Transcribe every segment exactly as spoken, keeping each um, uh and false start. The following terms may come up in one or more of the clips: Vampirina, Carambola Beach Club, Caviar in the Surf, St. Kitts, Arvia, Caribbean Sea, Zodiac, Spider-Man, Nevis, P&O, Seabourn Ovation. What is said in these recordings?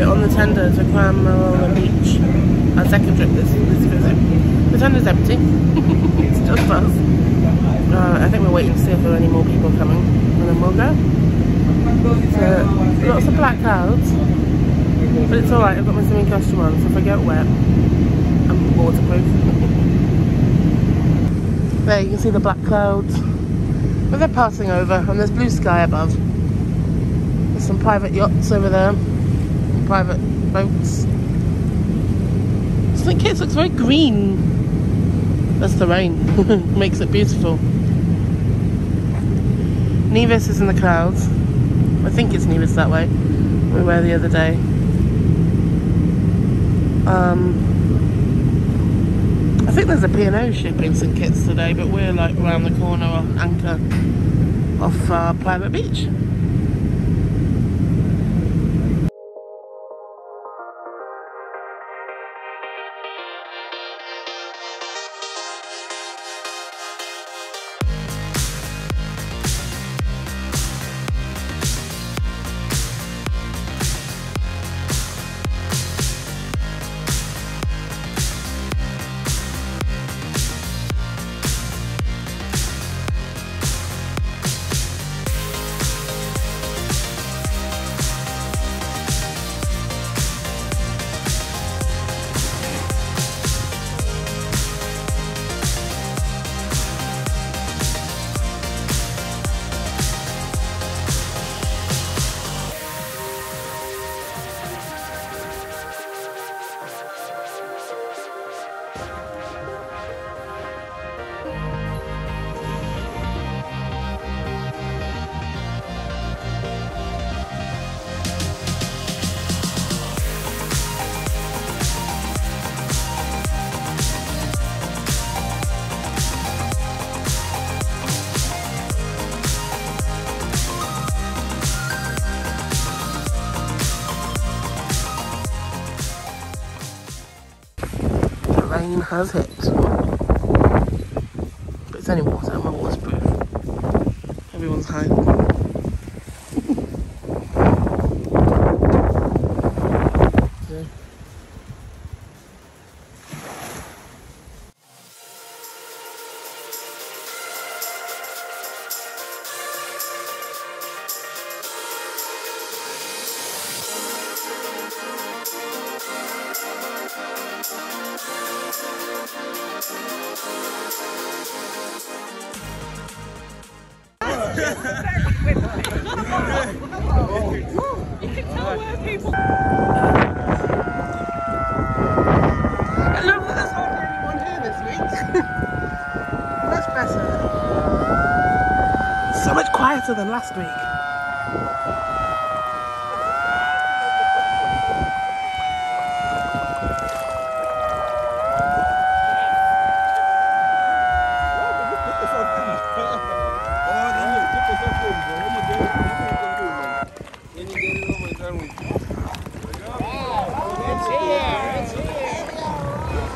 We're on the tender to Carambola Beach. Our second trip this, this visit. The tender's empty. It's just us. Uh, I think we're waiting to see if there are any more people coming. And then we'll go. So, lots of black clouds. But it's alright, I've got my swimming costume on, so if I get wet, I'm waterproof. There, you can see the black clouds. But they're passing over, and there's blue sky above. There's some private yachts over there. Private boats. Saint Kitts looks very green. That's the rain. Makes it beautiful. Nevis is in the clouds. I think it's Nevis that way. We were the other day. Um, I think there's a P and O ship in Saint Kitts today, but we're like around the corner on anchor off uh, Private Beach. Rain has hit, but it's only water, my waterproof. Everyone's hiding. Yeah. Than last week.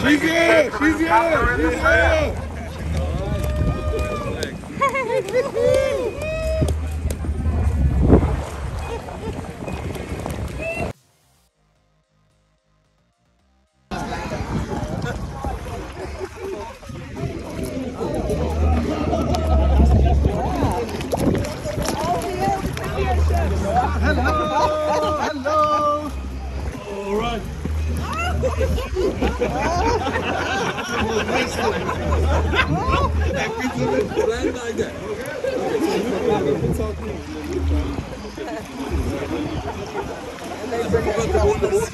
She's here! She's here! She's here!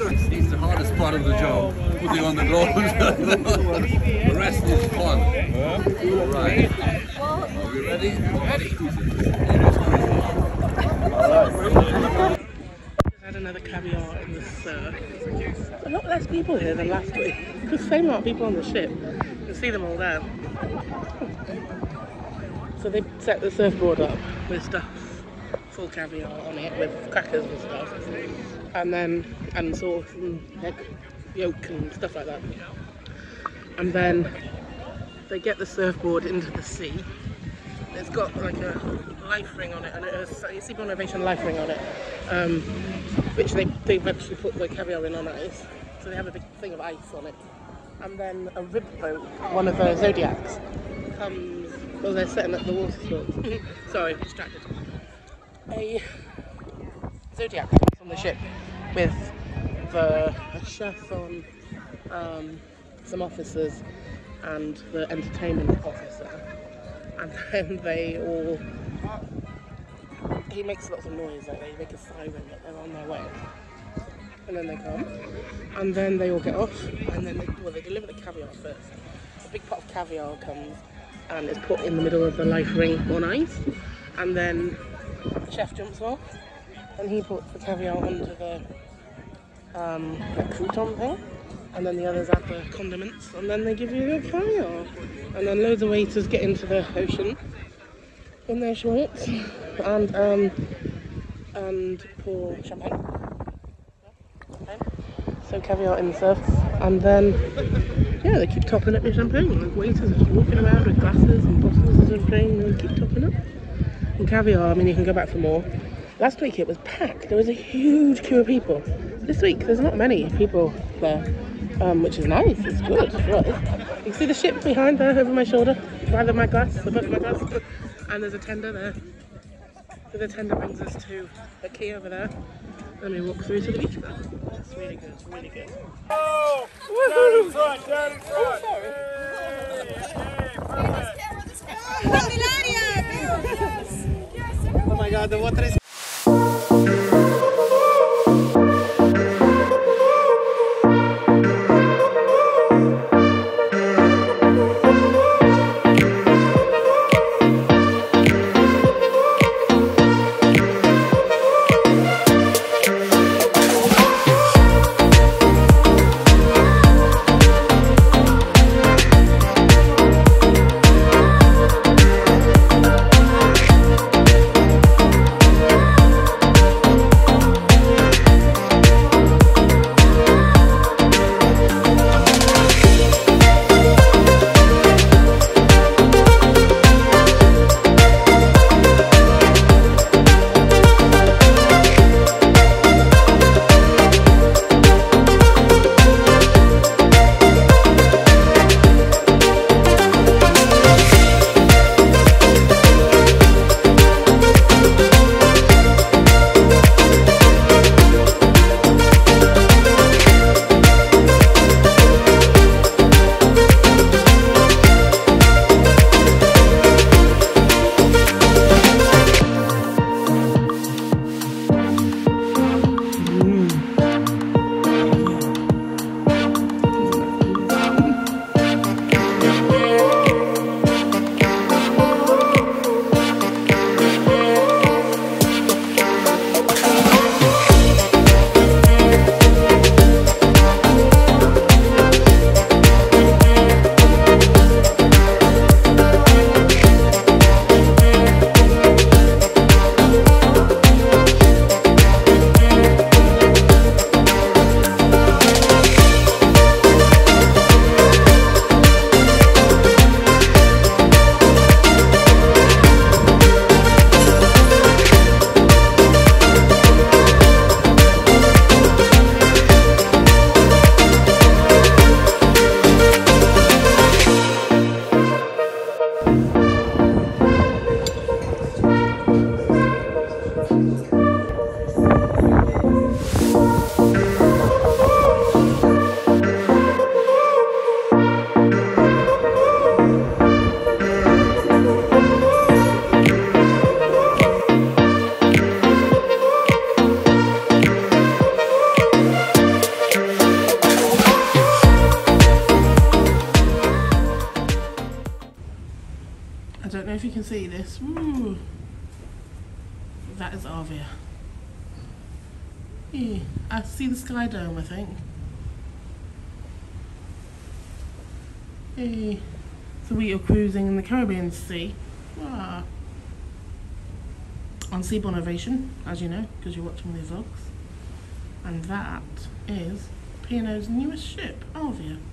It's the hardest part of the job, putting on the ground. The rest is fun. All right. Are we ready? Ready? I had another caviar in the surf. There's a lot less people here than last week. Because the same amount of people on the ship. You can see them all there. So they set the surfboard up with stuff. Full caviar on it with crackers and stuff, and then and sauce and egg yolk and stuff like that. And then they get the surfboard into the sea. It's got like a life ring on it, and it has a Seabourn Ovation life ring on it. Um, which they, they've actually put the caviar in on ice. So they have a big thing of ice on it. And then a rib boat, one of the Zodiacs, comes... Well, they're setting up the water sports. Sorry, distracted. A Zodiac comes on the ship with the a chef on, um, some officers, and the entertainment officer. And then they all... He makes lots of noise, like they make a siren that they're on their way. And then they come, and then they all get off, and then they, well, they deliver the caviar first. A big pot of caviar comes, and it's put in the middle of the life ring on ice, and then the chef jumps off, and he puts the caviar onto the um, like crouton thing, and then the others add the condiments, and then they give you the caviar. And then loads of waiters get into the ocean in their shorts, and um, and pour champagne. So caviar in the surf, and then yeah, they keep topping up with champagne. Like waiters are just walking around with glasses and bottles of champagne, and they keep topping up. And caviar, I mean, you can go back for more. Last week it was packed. There was a huge queue of people. This week there's not many people there, um, which is nice. It's good for us. You can see the ship behind there over my shoulder, rather my glass, above my glass, and there's a tender there. So the tender brings us to the quay over there. Let me walk through to the beach club. That's really good, it's really good. Oh! Woohoo! Down in front, down in front! Oh, sorry. Hey, hey, perfect! Oh my god, the water is... See this? Ooh. That is Arvia. Yeah, I see the sky dome, I think. Yeah. So we are cruising in the Caribbean Sea. Ah. On Seabourn Ovation, as you know, because you're watching these vlogs. And that is P and O's newest ship, Arvia.